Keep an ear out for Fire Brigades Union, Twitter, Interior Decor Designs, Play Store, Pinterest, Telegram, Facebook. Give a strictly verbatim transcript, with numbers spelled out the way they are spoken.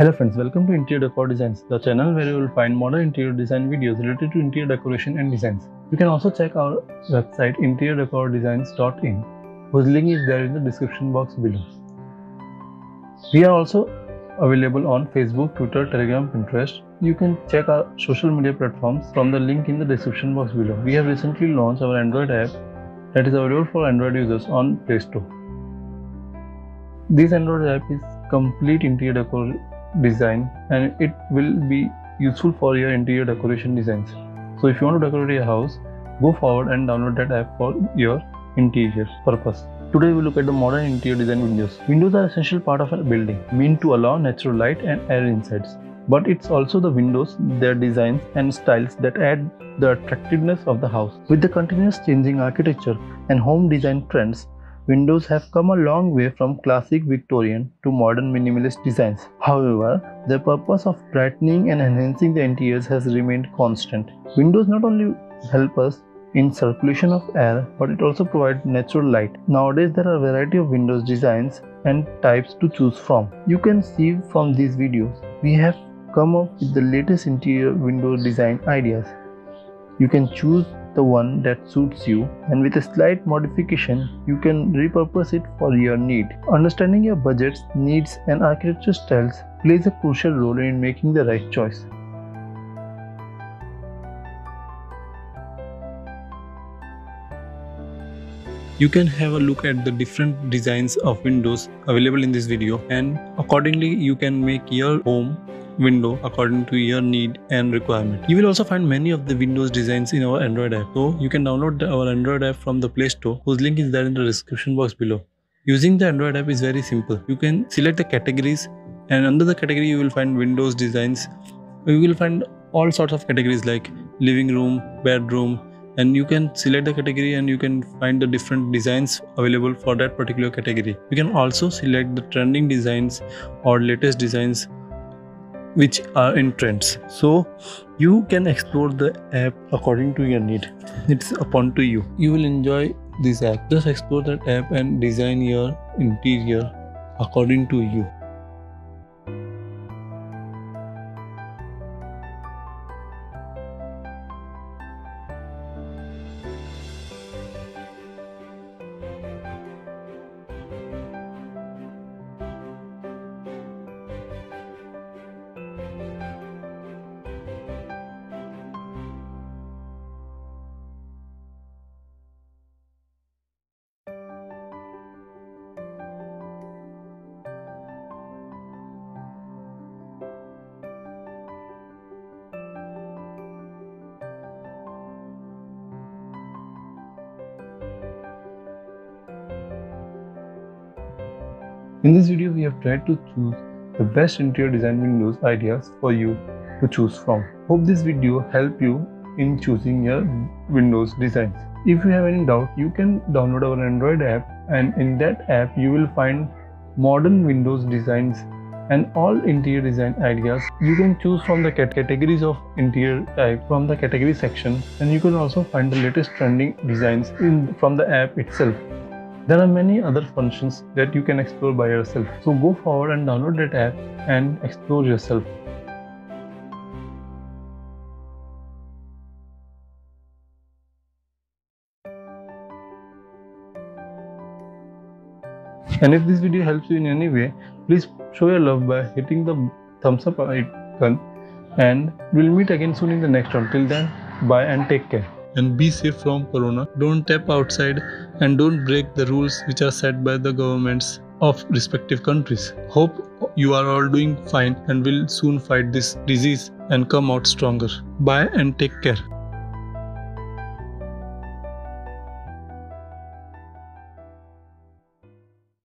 Hello friends, welcome to Interior Decor Designs, the channel where you will find modern interior design videos related to interior decoration and designs. You can also check our website interior decor designs dot in, whose link is there in the description box below. We are also available on Facebook, Twitter, Telegram, Pinterest. You can check our social media platforms from the link in the description box below. We have recently launched our Android app that is available for Android users on Play Store. This Android app is complete interior decor design and it will be useful for your interior decoration designs. So if you want to decorate your house, go forward and download that app for your interior purpose. Today we look at the modern interior design windows. Windows are essential part of a building, meant to allow natural light and air insides. But it's also the windows, their designs and styles that add the attractiveness of the house. With the continuous changing architecture and home design trends, windows have come a long way from classic Victorian to modern minimalist designs. However, their purpose of brightening and enhancing the interiors has remained constant. Windows not only help us in circulation of air, but it also provides natural light. Nowadays, there are a variety of windows designs and types to choose from. You can see from these videos, we have come up with the latest interior window design ideas. You can choose the one that suits you, and with a slight modification you can repurpose it for your need. Understanding your budgets, needs and architecture styles plays a crucial role in making the right choice. You can have a look at the different designs of windows available in this video, and accordingly you can make your home window according to your need and requirement. You will also find many of the Windows designs in our Android app. So you can download our Android app from the Play Store, whose link is there in the description box below. Using the Android app is very simple. You can select the categories, and under the category you will find Windows designs. You will find all sorts of categories like living room, bedroom, and you can select the category and you can find the different designs available for that particular category. You can also select the trending designs or latest designs which are in trends, so you can explore the app according to your need. It's upon to you. You will enjoy this app. Just explore that app and design your interior according to you. In this video, we have tried to choose the best interior design windows ideas for you to choose from. Hope this video helped you in choosing your windows designs. If you have any doubt, you can download our Android app, and in that app you will find modern windows designs and all interior design ideas. You can choose from the categories of interior type from the category section, and you can also find the latest trending designs in, from the app itself. There are many other functions that you can explore by yourself. So go forward and download that app and explore yourself. And if this video helps you in any way, please show your love by hitting the thumbs up icon. And we'll meet again soon in the next one. Till then, bye and take care. And be safe from corona. Don't tap outside and don't break the rules which are set by the governments of respective countries. Hope you are all doing fine and will soon fight this disease and come out stronger. Bye and take care.